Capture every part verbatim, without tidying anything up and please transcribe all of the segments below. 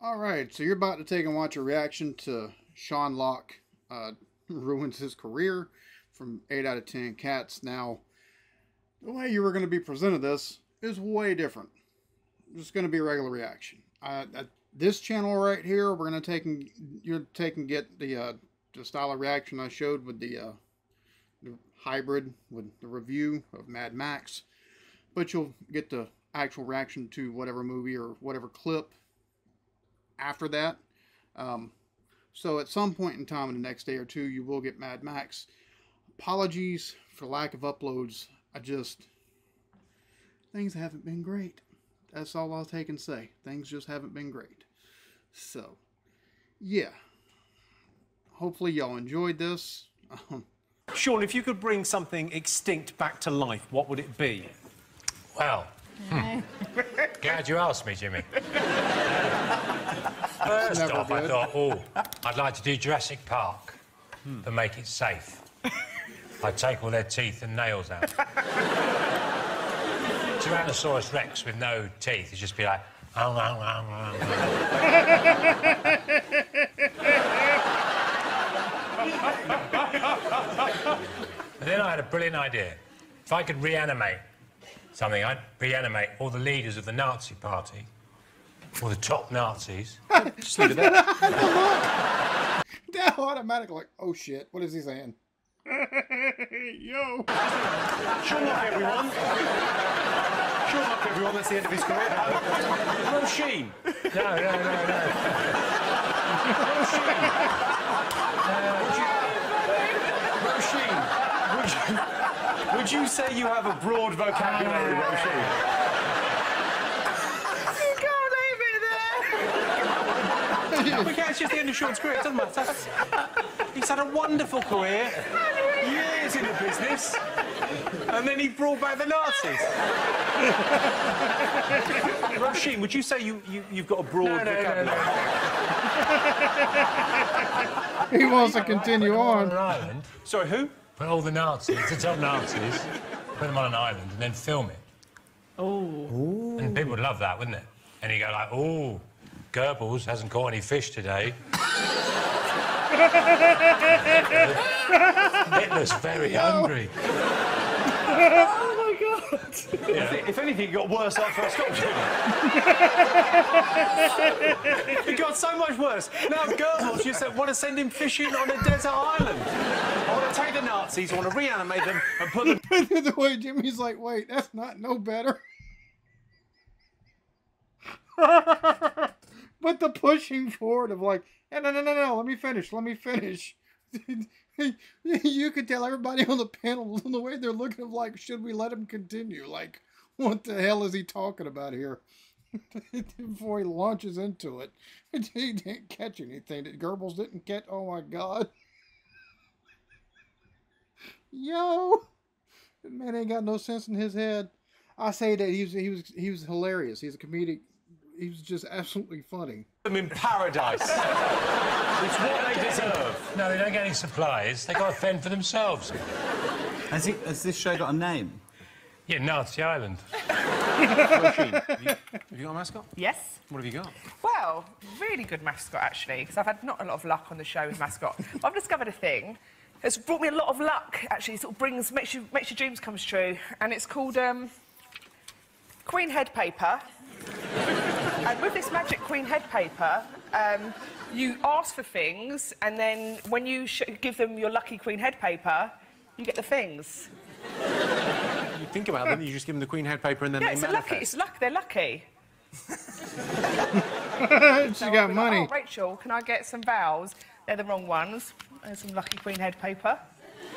Alright, so you're about to take and watch a reaction to Sean Lock uh, ruins his career from eight out of ten Cats. Now, the way you were going to be presented this is way different. It's going to be a regular reaction. Uh, uh, this channel right here, we're going to take and, you're take and get the, uh, the style of reaction I showed with the, uh, the hybrid, with the review of Mad Max. But you'll get the actual reaction to whatever movie or whatever clip after that. Um, so at some point in time in the next day or two, you will get Mad Max. Apologies for lack of uploads. I just, things haven't been great. That's all I'll take and say. Things just haven't been great. So, yeah. Hopefully y'all enjoyed this. Sean, if you could bring something extinct back to life, what would it be? Well, yeah. hmm. Glad you asked me, Jimmy. First Never off, good. I thought, oh, I'd like to do Jurassic Park, hmm. but make it safe. I'd take all their teeth and nails out. Tyrannosaurus Rex with no teeth would just be like... Um, um, um, um. But then I had a brilliant idea. If I could reanimate something, I'd reanimate all the leaders of the Nazi party, or the top Nazis. Just leave it there. That automatic, like, oh, shit, what is he saying? Yo! Sean Lock, everyone. Sean Lock, everyone. That's the end of his career. Roisin. No, no, no, no. Roisin. Uh, would, you... would, you... would you say you have a broad vocabulary, uh, Roisin? You can't leave it there. We can't. It's just the end of Sean's career. It doesn't matter. He's had a wonderful career. Years in the business, and then he brought back the Nazis. Roisin, would you say you, you, you've got a broad no, no, vocabulary? No, no. He wants to continue on. on Sorry, who? Put all the Nazis, the top Nazis, put them on an island and then film it. Oh. And people would love that, wouldn't it? And you go like, oh, Goebbels hasn't caught any fish today. Hitler's very hungry. Oh, my God. Yeah. If, if anything, it got worse after I stopped it. It got so much worse. Now, Goebbels, you said, want to send him fishing on a desert island. I want to take the Nazis, I want to reanimate them and put them... The way Jimmy's like, wait, that's not no better. But the pushing forward of like, no, no, no, no, no, let me finish, let me finish. You could tell everybody on the panel, the way they're looking of like, should we let him continue? Like, what the hell is he talking about here? Before he launches into it. He didn't catch anything that Goebbels didn't catch. Oh, my God. Yo. That man ain't got no sense in his head. I say that he was, he was, he was hilarious. He's a comedic. He was just absolutely funny. I'm in paradise. It's what they deserve. No, they don't get any supplies. They got to fend for themselves. Has, he, has this show got a name? Yeah, Nazi Island. Have you, have you got a mascot? Yes. What have you got? Well, really good mascot, actually, because I've had not a lot of luck on the show with mascots. But I've discovered a thing that's brought me a lot of luck, actually. It sort of brings, makes, you, makes your dreams come true. And it's called um, Queen Head Paper. And with this magic Queen Head paper, um, you ask for things, and then when you sh give them your lucky Queen Head paper, you get the things. You think about them, you just give them the Queen Head paper, and then yeah, they it's manifest. Lucky. It's luck. They're lucky. She so got money. Like, oh, Rachel, can I get some vowels? They're the wrong ones. There's some lucky Queen Head paper.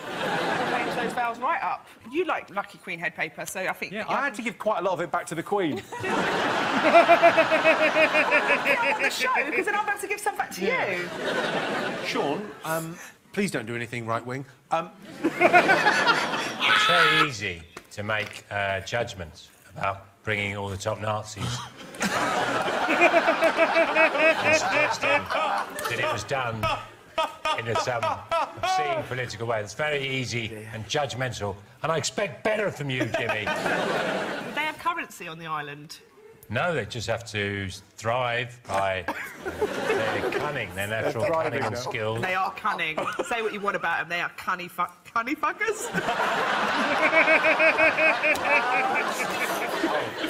Change those vowels right up. You like lucky Queen Head paper, so I think. Yeah, I had to give quite a lot of it back to the Queen. The show, because then I'm about to give some back to yeah. you. Sean, um, please don't do anything right wing. Um... It's very easy to make uh, judgments about bringing all the top Nazis. That it was done in a some obscene political way. It's very easy yeah. and judgmental, and I expect better from you, Jimmy. They have currency on the island. No, they just have to thrive by their cunning, their natural cunning and skills. They are cunning. Say what you want about them, they are cunny fuck, cunny fuckers.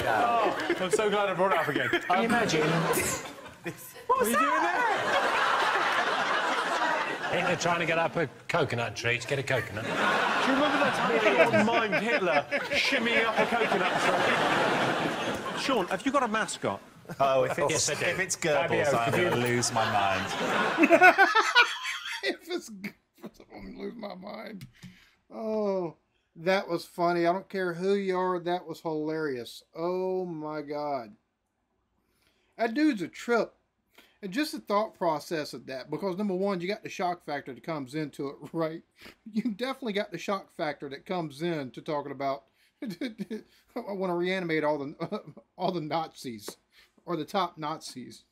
Oh, I'm so glad I brought it up again. Can um, you imagine? This, this, what are you that? doing there? Hitler trying to get up a coconut tree to get a coconut. Do you remember that time you mimed Hitler shimmying up a coconut tree? Sean, have you got a mascot? Oh, if it's, yes, if it's Goebbels, I'm going to lose my mind. If it's Goebbels, I'm going to lose my mind. Oh. That was funny. I don't care who you are. That was hilarious. Oh, my God. That dude's a trip. And just the thought process of that, because, number one, you got the shock factor that comes into it, right? You definitely got the shock factor that comes in to talking about, I want to reanimate all the, uh, all the Nazis, or the top Nazis.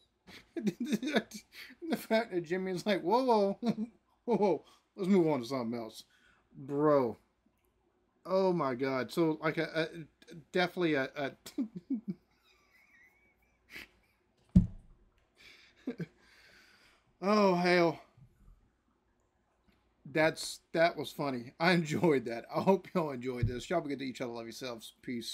The fact that Jimmy's like, whoa, whoa, whoa, whoa, let's move on to something else. Bro. Oh my God! So like a, a definitely a, a oh hell, that's that was funny. I enjoyed that. I hope y'all enjoyed this. Y'all be good to each other. Love yourselves. Peace.